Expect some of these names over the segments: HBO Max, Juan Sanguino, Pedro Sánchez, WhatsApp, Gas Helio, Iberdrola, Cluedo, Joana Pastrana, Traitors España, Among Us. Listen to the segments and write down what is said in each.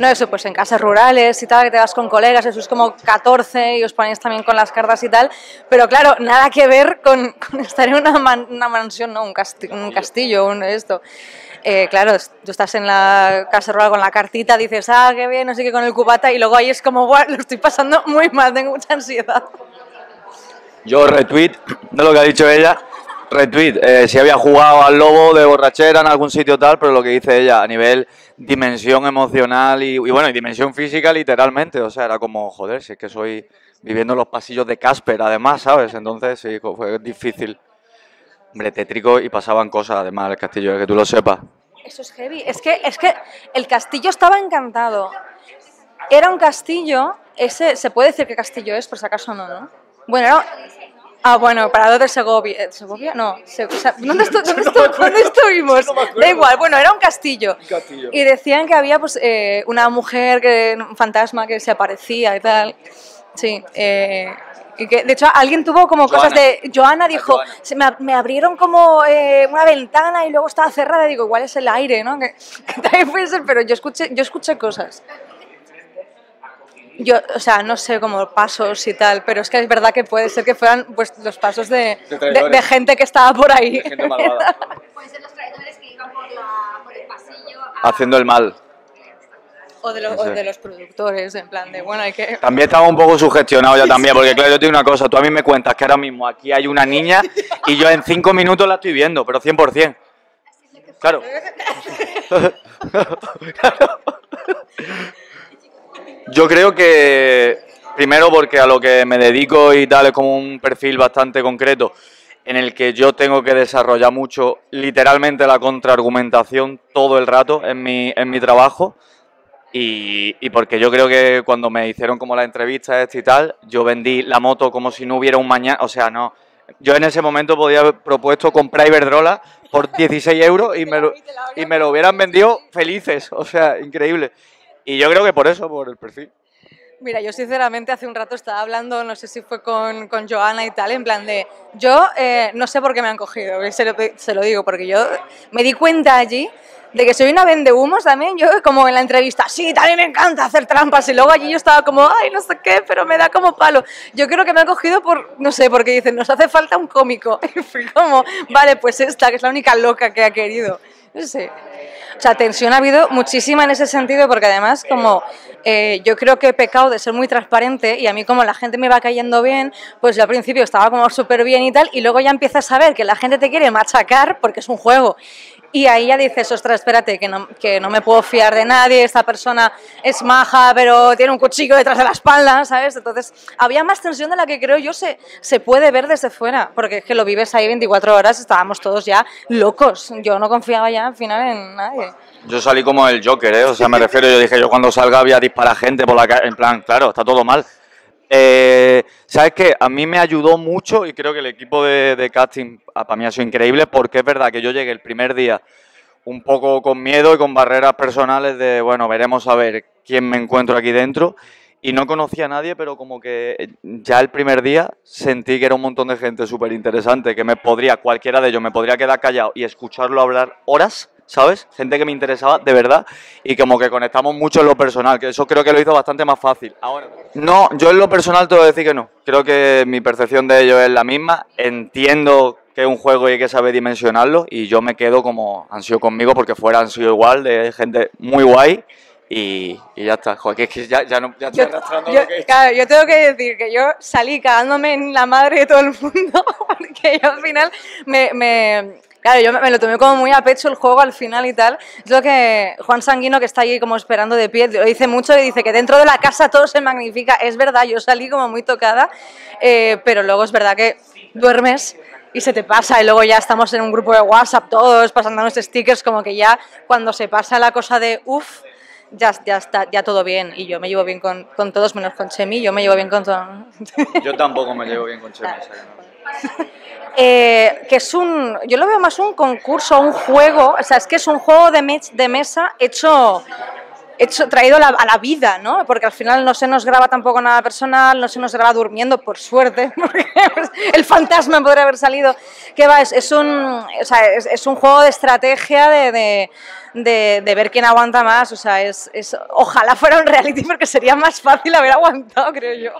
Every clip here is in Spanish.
No, eso pues en casas rurales y tal, que te vas con colegas, eso es como 14 y os ponéis también con las cartas y tal, pero claro, nada que ver con estar en una mansión, no, un castillo, esto. Claro, tú estás en la casa rural con la cartita, dices, ah, qué bien, no sé qué, con el cubata, y luego ahí es como, buah, lo estoy pasando muy mal, tengo mucha ansiedad. Yo retweet, no lo que ha dicho ella, retweet, si había jugado al lobo de borrachera en algún sitio tal, pero lo que dice ella a nivel dimensión emocional y bueno, y dimensión física literalmente, o sea, era como, joder, si es que soy viviendo en los pasillos de Casper además, ¿sabes? Entonces sí, fue difícil. Hombre, tétrico y pasaban cosas además el castillo, que tú lo sepas. Eso es heavy, es que el castillo estaba encantado. Era un castillo, ese, ¿se puede decir qué castillo es? Por si acaso no, ¿no? Bueno, era... Ah, bueno, Parado de Segovia. ¿Segovia? No. ¿Dónde estuvimos? No, da igual, bueno, era un castillo. Un castillo. Y decían que había pues, una mujer, un fantasma que se aparecía y tal. Sí. De hecho, alguien tuvo como Joana. Cosas de... Joana dijo, Joana. Me abrieron como una ventana y luego estaba cerrada. Digo, igual es el aire, ¿no? Que también puede ser, pero yo escuché cosas. Yo, o sea, no sé, como pasos y tal, pero es que es verdad que puede ser que fueran pues, los pasos de gente que estaba por ahí. De gente malvada. Pueden ser los traidores que iban por el pasillo... Haciendo el mal. O de los productores, en plan de, bueno, hay que... También estaba un poco sugestionado ya también, porque claro, yo te digo una cosa, tú a mí me cuentas que ahora mismo aquí hay una niña y yo en 5 minutos la estoy viendo, pero 100%. Claro. Claro. Yo creo que, primero porque a lo que me dedico y tal es como un perfil bastante concreto en el que yo tengo que desarrollar mucho literalmente la contraargumentación todo el rato en mi trabajo y porque yo creo que cuando me hicieron como la entrevista y tal, yo vendí la moto como si no hubiera un mañana, o sea, no... Yo en ese momento podía haber propuesto comprar Iberdrola por 16 € y me lo hubieran vendido felices, o sea, increíble. Y yo creo que por eso, por el perfil. Mira, yo sinceramente hace un rato estaba hablando, no sé si fue con Joana y tal, en plan de, yo no sé por qué me han cogido, se lo digo, porque yo me di cuenta allí de que soy una vendehumos también, yo como en la entrevista, sí, también me encanta hacer trampas, y luego allí yo estaba como, ay, no sé qué, pero me da como palo. Yo creo que me han cogido por, no sé, porque dicen, nos hace falta un cómico, y fui como, vale, pues esta, que es la única loca que ha querido, no sé. O sea, tensión ha habido muchísima en ese sentido porque además como yo creo que he pecado de ser muy transparente y a mí como la gente me va cayendo bien, pues yo al principio estaba como súper bien y tal y luego ya empiezas a ver que la gente te quiere machacar porque es un juego y ahí ya dices, ostras, espérate, que no me puedo fiar de nadie, esta persona es maja pero tiene un cuchillo detrás de la espalda, ¿sabes? Entonces había más tensión de la que creo yo se puede ver desde fuera porque es que lo vives ahí 24 horas, estábamos todos ya locos, yo no confiaba ya al final en nadie. Yo salí como el Joker, ¿eh? O sea, me refiero, yo dije, yo cuando salga voy a disparar gente por la calle, en plan, claro, está todo mal. ¿Sabes qué? A mí me ayudó mucho y creo que el equipo de casting para mí ha sido increíble porque es verdad que yo llegué el primer día un poco con miedo y con barreras personales de, bueno, veremos a ver quién me encuentro aquí dentro y no conocía a nadie, pero como que ya el primer día sentí que era un montón de gente súper interesante que me podría, cualquiera de ellos, me podría quedar callado y escucharlo hablar horas, ¿sabes? Gente que me interesaba de verdad y como que conectamos mucho en lo personal, que eso creo que lo hizo bastante más fácil. Ahora, no, yo en lo personal te voy a decir que no. Creo que mi percepción de ello es la misma. Entiendo que es un juego y hay que saber dimensionarlo y yo me quedo como han sido conmigo porque fuera han sido igual de gente muy guay. Y ya está, joder, que ya estoy arrastrando lo que he hecho. Claro, yo tengo que decir que yo salí cagándome en la madre de todo el mundo porque yo al final Claro, yo me lo tomé como muy a pecho el juego al final y tal. Es lo que Juan Sanguino, que está allí como esperando de pie, lo dice mucho y dice que dentro de la casa todo se magnifica. Es verdad, yo salí como muy tocada, pero luego es verdad que duermes y se te pasa y luego ya estamos en un grupo de WhatsApp todos pasándonos stickers, como que ya cuando se pasa la cosa de uff, ya está, ya todo bien. Y yo me llevo bien con todos menos con Chemi, yo me llevo bien con todos. Yo tampoco me llevo bien con Chemi. Que es un, yo lo veo más un concurso, un juego, o sea, es que es un juego de mesa hecho traído a la vida, ¿no? Porque al final no se nos graba tampoco nada personal, no se nos graba durmiendo, por suerte, porque el fantasma podría haber salido. ¿Qué va? Es un juego de estrategia de ver quién aguanta más, o sea, ojalá fuera un reality porque sería más fácil haber aguantado, creo yo.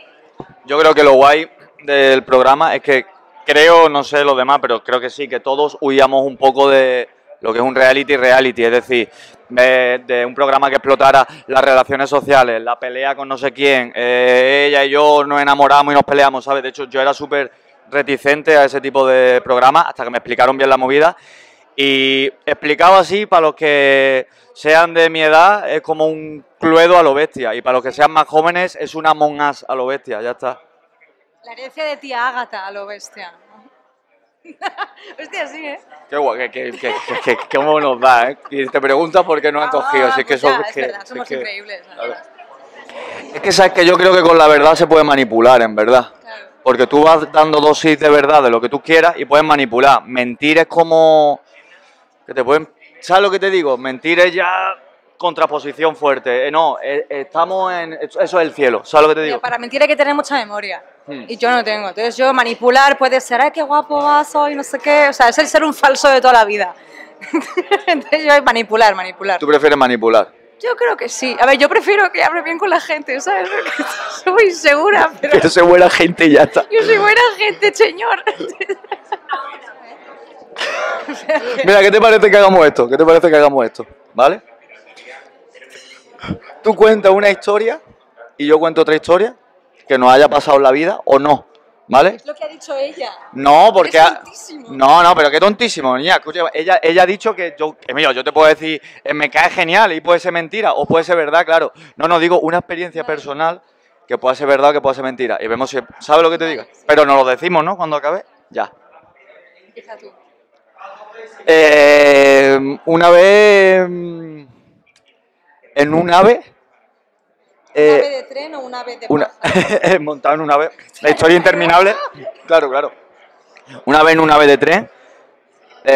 Yo creo que lo guay del programa es que, no sé los demás, pero creo que sí, que todos huíamos un poco de lo que es un reality, es decir, de un programa que explotara las relaciones sociales, la pelea con no sé quién, ella y yo nos enamoramos y nos peleamos, ¿sabes? De hecho, yo era súper reticente a ese tipo de programas hasta que me explicaron bien la movida. Y explicado así, para los que sean de mi edad, es como un Cluedo a lo bestia, y para los que sean más jóvenes es una Among Us a lo bestia, ya está. La herencia de tía Ágata a lo bestia. Hostia, sí, ¿eh? Qué guay, que cómo nos da, ¿eh? Y te preguntas por qué no han cogido. Si es que eso, es verdad, somos increíbles. Es que sabes que yo creo que con la verdad se puede manipular, en verdad. Claro. Porque tú vas dando dosis de verdad de lo que tú quieras y puedes manipular. Mentir es como... que te pueden... ¿Sabes lo que te digo? Mentir es ya... contraposición fuerte, no, estamos en... eso es el cielo, ¿sabes lo que te digo? Para mentir hay que tener mucha memoria, y yo no tengo, entonces yo manipular puede ser, ay, qué guapo soy, no sé qué, o sea, es el ser un falso de toda la vida, entonces yo manipular. ¿Tú prefieres manipular? Yo creo que sí, a ver, yo prefiero que hable bien con la gente, ¿sabes? Porque soy insegura, pero... Yo soy buena gente y ya está. Yo soy buena gente, señor. Mira, ¿qué te parece que hagamos esto? ¿Vale? Tú cuentas una historia y yo cuento otra historia que nos haya pasado en la vida o no, ¿vale? Es lo que ha dicho ella. No, porque... Es tontísimo. No, pero qué tontísimo, niña. Escucha, ella ha dicho que yo... yo te puedo decir, me cae genial y puede ser mentira o puede ser verdad, claro. No, digo una experiencia personal que pueda ser verdad o que pueda ser mentira. Y vemos si... ¿Sabes lo que te digo? Sí. Pero nos lo decimos, ¿no? Cuando acabe, ya. Empieza tú. Una vez... en un ave... ¿Un ave de tren o un ave de pájaro? Montado en un ave. La historia interminable. Claro. Una vez en un ave de tren,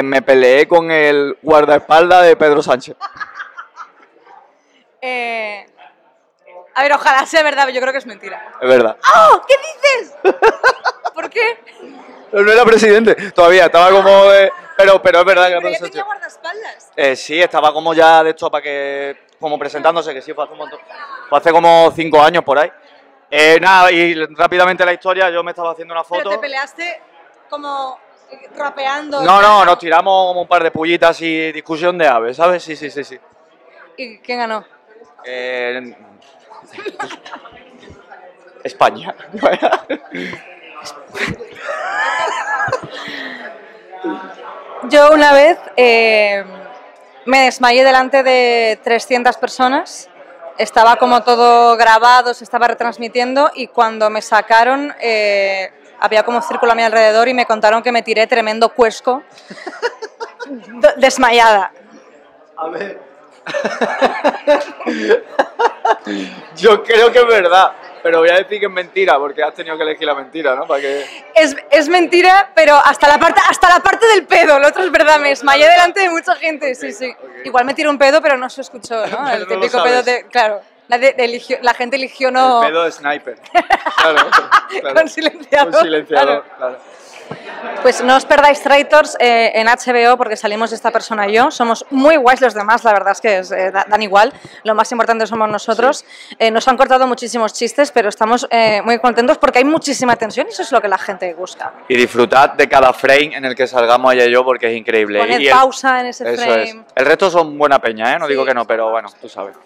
me peleé con el guardaespaldas de Pedro Sánchez. A ver, ojalá sea verdad, pero yo creo que es mentira. Es verdad. ¡Oh! ¿Qué dices? ¿Por qué? No era presidente todavía, estaba como de... Pero es verdad que... ¿Pero ya tenía guardaespaldas? Sí, estaba como ya de esto para que... como presentándose, que sí, fue hace un montón, fue hace como 5 años por ahí. Nada, y rápidamente la historia, yo me estaba haciendo una foto... ¿Pero te peleaste como rapeando? No, nos tiramos como un par de pullitas y discusión de aves, ¿sabes? Sí. ¿Y quién ganó? España. Yo una vez me desmayé delante de 300 personas, estaba como todo grabado, se estaba retransmitiendo y cuando me sacaron había como un círculo a mi alrededor y me contaron que me tiré tremendo cuesco, desmayada. A ver, yo creo que es verdad, pero voy a decir que es mentira porque has tenido que elegir la mentira, ¿no? ¿Para qué? Es mentira, pero hasta la parte del pedo, lo otro es verdad, me desmayé delante de mucha gente, okay, sí. Okay. Igual me tiré un pedo, pero no se escuchó, ¿no? El típico pedo de... Claro, la gente eligió no... El pedo de sniper. Claro. Con silenciador. Con silenciador, claro. Pues no os perdáis Traitors en HBO porque salimos de esta persona y yo. Somos muy guays los demás, la verdad es que dan igual. Lo más importante somos nosotros. Sí. Nos han cortado muchísimos chistes, pero estamos muy contentos porque hay muchísima tensión y eso es lo que la gente busca. Y disfrutad de cada frame en el que salgamos ella y yo porque es increíble. Poned pausa en ese frame. El resto son buena peña, no digo que no, pero bueno, tú sabes.